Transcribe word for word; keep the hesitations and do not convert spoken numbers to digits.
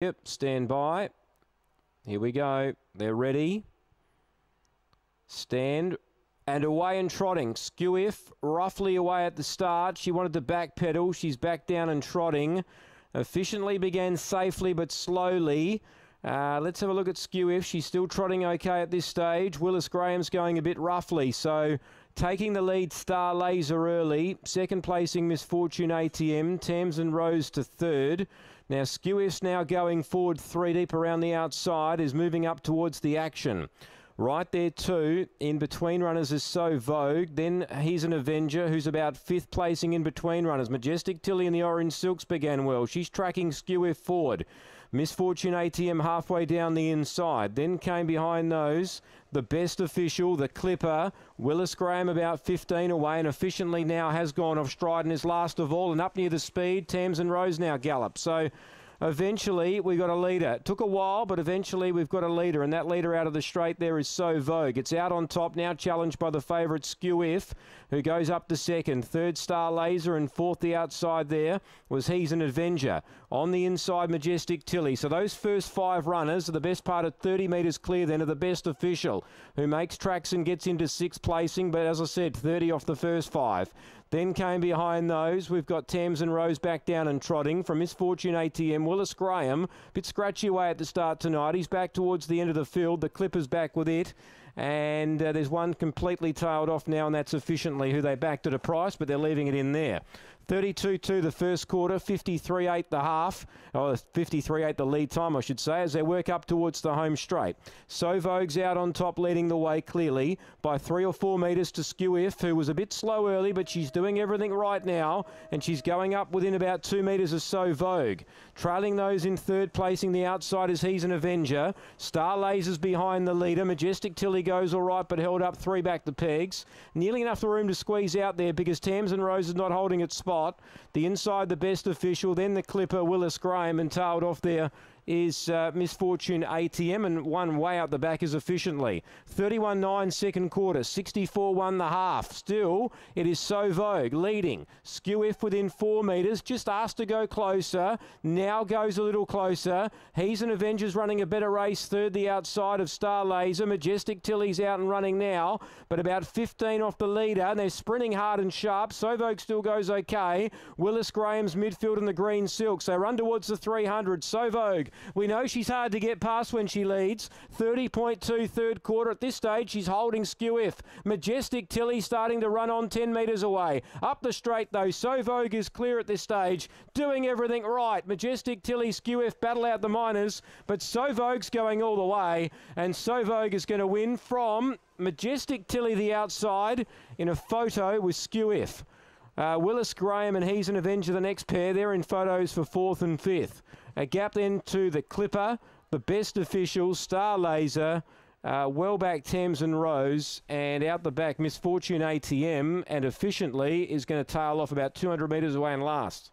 Yep, stand by. Here we go. They're ready. Stand. And away and trotting. Skew Whiff roughly away at the start. She wanted the back pedal. She's back down and trotting. Efficiently began safely but slowly. Uh, let's have a look at Skew Whiff. She's still trotting okay at this stage. Willis Graham's going a bit roughly. So taking the lead, Star Laser early. Second placing, Miss Fortune A T M. Tamzen Rose to third. Now, Skew Whiff's now going forward three deep around the outside, is moving up towards the action. Right there too, in between runners is So Vogue. Then He's an Avenger, who's about fifth placing in between runners. Majestic Tilly in the orange silks began well. She's tracking Skew Whiff forward. Miss Fortune A T M halfway down the inside. Then came behind those The Best Official, The Clipper, Willis Graham about fifteen away, and efficiently now has gone off stride and is last of all, and up near the speed. Tamzen Rose now gallops. So eventually we got a leader. It took a while, but eventually we've got a leader, and that leader out of the straight there is So Vogue. It's out on top now, challenged by the favourite Skew Whiff, who goes up to second. Third, Star Laser, and fourth the outside there was He's an Avenger. On the inside, Majestic Tilly. So those first five runners are the best part of thirty metres clear then of The Best Official, who makes tracks and gets into sixth placing, but as I said, thirty off the first five. Then came behind those, we've got Tamzen Rose back down and trotting from Miss Fortune A T M. Willis Graham, a bit scratchy away at the start tonight. He's back towards the end of the field. The Clipper's back with it. And uh, there's one completely tailed off now, and that's Efficiently, who they backed at a price, but they're leaving it in there. thirty-two two the first quarter, fifty-three eight the half, or fifty-three eight the lead time, I should say, as they work up towards the home straight. So Vogue's out on top, leading the way clearly by three or four metres to Skew Whiff, who was a bit slow early, but she's doing everything right now, and she's going up within about two metres of So Vogue. Trailing those in third, placing the outside as He's an Avenger. Star Laser's behind the leader. Majestic Tilly goes all right, but held up three back the pegs. Nearly enough room to squeeze out there because Tamzen Rose is not holding its spot. The inside, The Best Official, then The Clipper, Willis Graham, and tailed off there is uh, Miss Fortune A T M, and one way out the back is Efficiently. thirty-one nine second quarter, sixty-four one the half. Still, it is So Vogue leading. Skew Whiff within four metres, just asked to go closer, now goes a little closer. He's an Avenger's running a better race, third the outside of Star Laser. Majestic Tilly's out and running now, but about fifteen off the leader, and they're sprinting hard and sharp. So Vogue still goes okay. Willis Graham's midfield in the green silks. They run towards the three hundred. So Vogue, we know she's hard to get past when she leads. thirty point two third quarter. At this stage, she's holding Skew Whiff. Majestic Tilly starting to run on ten metres away. Up the straight, though, So Vogue is clear at this stage, doing everything right. Majestic Tilly, Skew Whiff battle out the minors, but So Vogue's going all the way, and So Vogue is going to win from Majestic Tilly the outside in a photo with Skew Whiff. Uh, Willis Graham and He's an Avenger, the next pair. They're in photos for fourth and fifth. A gap then to The Clipper, The Best Official, Star Laser, uh, well back Tamzen Rose, and out the back Miss Fortune A T M, and Efficiently is going to tail off about two hundred metres away and last.